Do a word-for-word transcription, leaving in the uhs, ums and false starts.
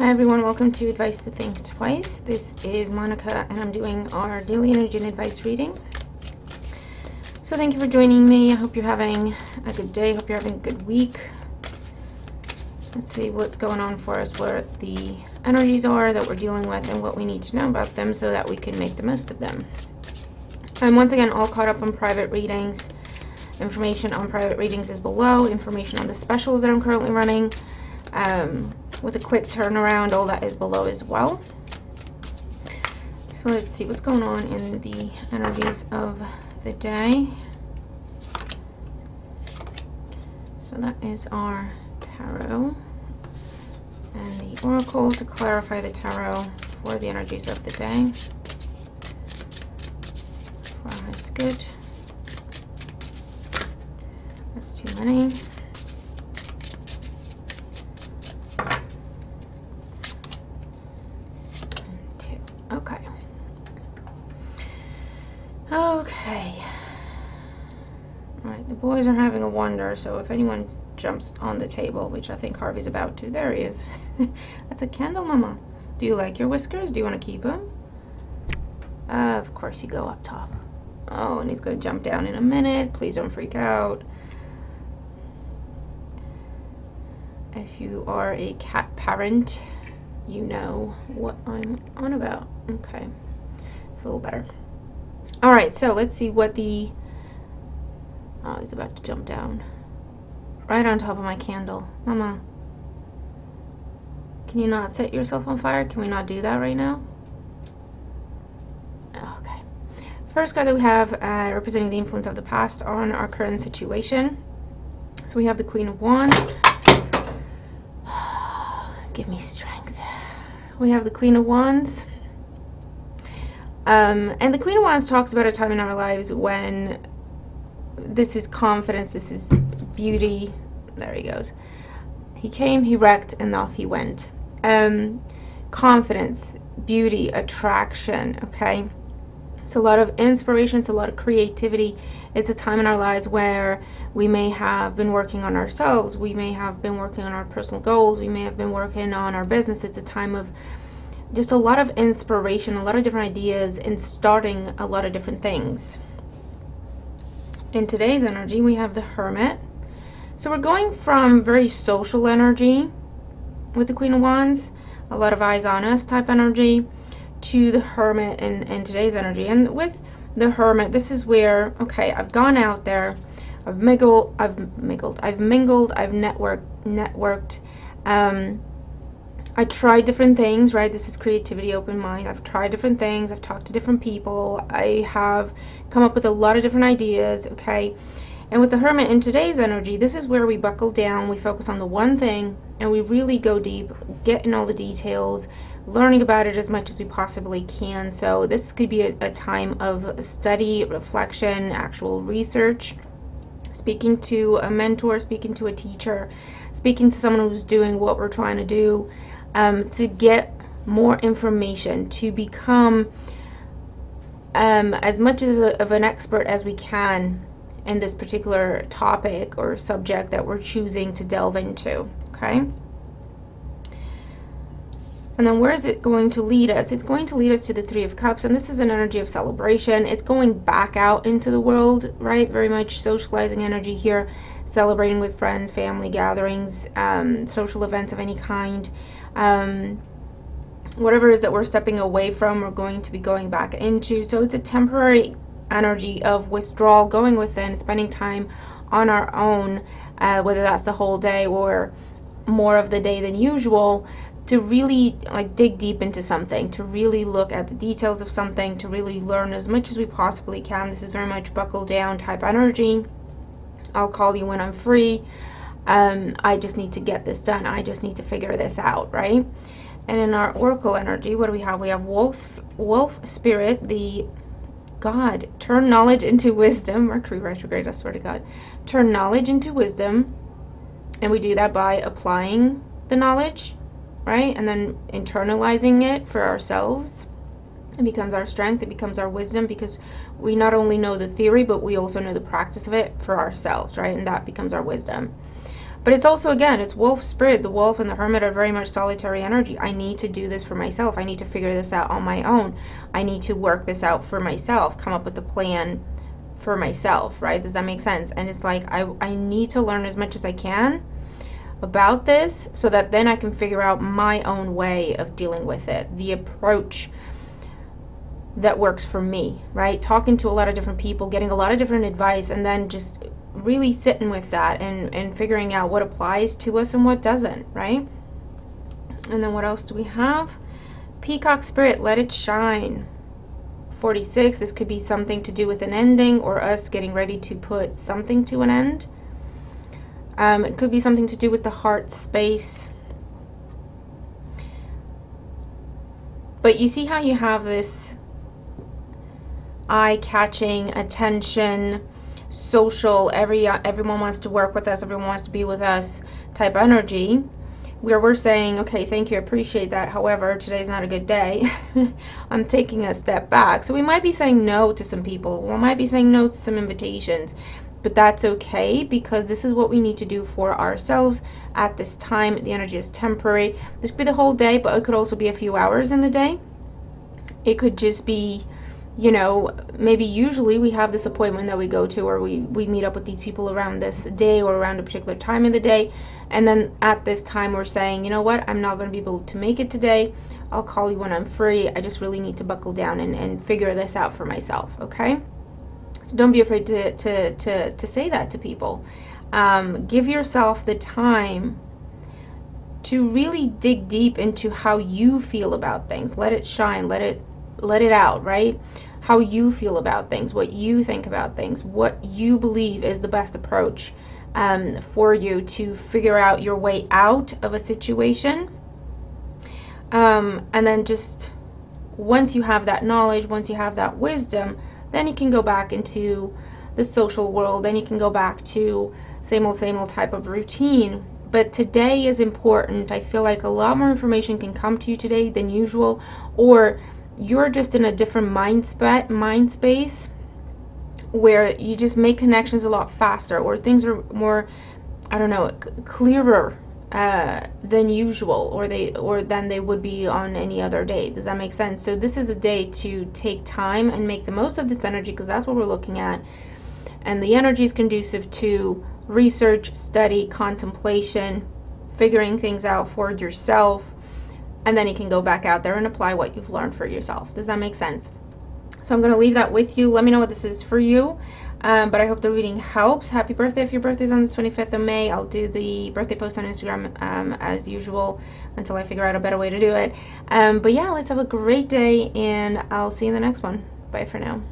Hi everyone, welcome to Advice to Think Twice. This is Monica and I'm doing our daily energy and advice reading. So thank you for joining me. I hope you're having a good day. I hope you're having a good week. Let's see what's going on for us, what the energies are that we're dealing with and what we need to know about them so that we can make the most of them. I'm once again all caught up on private readings. Information on private readings is below. Information on the specials that I'm currently running. Um, with a quick turnaround, all that is below as well. So let's see what's going on in the energies of the day. So that is our tarot and the oracle to clarify the tarot for the energies of the day. Four is good. That's too many. Boys are having a wonder, so if anyone jumps on the table, which I think Harvey's about to, there he is. That's a candle, Mama. Do you like your whiskers? Do you want to keep them? Uh, of course, you go up top. Oh, and he's going to jump down in a minute. Please don't freak out. If you are a cat parent, you know what I'm on about. Okay, it's a little better. All right, so let's see what the... Oh, he's about to jump down. Right on top of my candle. Mama, can you not set yourself on fire? Can we not do that right now? Okay. First card that we have uh, representing the influence of the past on our current situation. So we have the Queen of Wands. Give me strength. We have the Queen of Wands. Um, and the Queen of Wands talks about a time in our lives when... This is confidence, this is beauty. There he goes. He came, he wrecked, and off he went. Um, confidence, beauty, attraction, okay? It's a lot of inspiration, it's a lot of creativity. It's a time in our lives where we may have been working on ourselves, we may have been working on our personal goals, we may have been working on our business. It's a time of just a lot of inspiration, a lot of different ideas, and starting a lot of different things. In today's energy, we have the Hermit. So we're going from very social energy with the Queen of Wands, a lot of eyes on us type energy, to the Hermit in, in today's energy. And with the Hermit, this is where, okay, I've gone out there, I've mingled, I've mingled, I've mingled, I've networked, networked. Um, I tried different things, right? This is creativity, open mind. I've tried different things. I've talked to different people. I have come up with a lot of different ideas, okay? And with the Hermit in today's energy, this is where we buckle down, we focus on the one thing, and we really go deep, get in all the details, learning about it as much as we possibly can. So this could be a, a time of study, reflection, actual research, speaking to a mentor, speaking to a teacher, speaking to someone who's doing what we're trying to do. Um, to get more information, to become um, as much of, a, of an expert as we can in this particular topic or subject that we're choosing to delve into, okay? And then where is it going to lead us? It's going to lead us to the Three of Cups, and this is an energy of celebration. It's going back out into the world, right? Very much socializing energy here, celebrating with friends, family gatherings, um, social events of any kind. Um, whatever it is that we're stepping away from, we're going to be going back into. So it's a temporary energy of withdrawal, going within, spending time on our own, uh, whether that's the whole day or more of the day than usual, to really like dig deep into something, to really look at the details of something, to really learn as much as we possibly can. This is very much buckle down type energy. I'll call you when I'm free. Um, I just need to get this done. I just need to figure this out, right? And in our oracle energy, what do we have? We have Wolf, Wolf Spirit, the God. Turn knowledge into wisdom. Mercury retrograde, I swear to God. Turn knowledge into wisdom. And we do that by applying the knowledge, right? And then internalizing it for ourselves. It becomes our strength. It becomes our wisdom, because we not only know the theory, but we also know the practice of it for ourselves, right? And that becomes our wisdom. But it's also, again, it's wolf spirit. The wolf and the hermit are very much solitary energy. I need to do this for myself. I need to figure this out on my own. I need to work this out for myself, come up with a plan for myself, right? Does that make sense? And it's like, I, I need to learn as much as I can about this so that then I can figure out my own way of dealing with it, the approach that works for me, right? Talking to a lot of different people, getting a lot of different advice, and then just really sitting with that and, and figuring out what applies to us and what doesn't, right? And then what else do we have? Peacock spirit, let it shine. forty-six, this could be something to do with an ending or us getting ready to put something to an end. Um, it could be something to do with the heart space. But you see how you have this eye-catching, attention, social, every everyone wants to work with us, everyone wants to be with us type energy, where we're saying, okay, thank you, appreciate that, however, today's not a good day. I'm taking a step back. So we might be saying no to some people, we might be saying no to some invitations, but that's okay, because this is what we need to do for ourselves at this time. The energy is temporary. This could be the whole day, but it could also be a few hours in the day. It could just be, you know, maybe usually we have this appointment that we go to, or we, we meet up with these people around this day or around a particular time of the day. And then at this time we're saying, you know what, I'm not going to be able to make it today. I'll call you when I'm free. I just really need to buckle down and, and figure this out for myself, okay? So don't be afraid to, to, to, to say that to people. Um, give yourself the time to really dig deep into how you feel about things. Let it shine. Let it Let it out, right? How you feel about things, what you think about things, what you believe is the best approach um, for you to figure out your way out of a situation. Um, and then just once you have that knowledge, once you have that wisdom, then you can go back into the social world, then you can go back to same old, same old type of routine. But today is important. I feel like a lot more information can come to you today than usual, or you're just in a different mind, spa mind space where you just make connections a lot faster, or things are more, I don't know, clearer uh, than usual, or they or than they would be on any other day. Does that make sense? So this is a day to take time and make the most of this energy, because that's what we're looking at. And the energy is conducive to research, study, contemplation, figuring things out for yourself. And then you can go back out there and apply what you've learned for yourself. Does that make sense? So I'm going to leave that with you. Let me know what this is for you. Um, but I hope the reading helps. Happy birthday if your birthday is on the twenty-fifth of May. I'll do the birthday post on Instagram um, as usual until I figure out a better way to do it. Um, but yeah, let's have a great day, and I'll see you in the next one. Bye for now.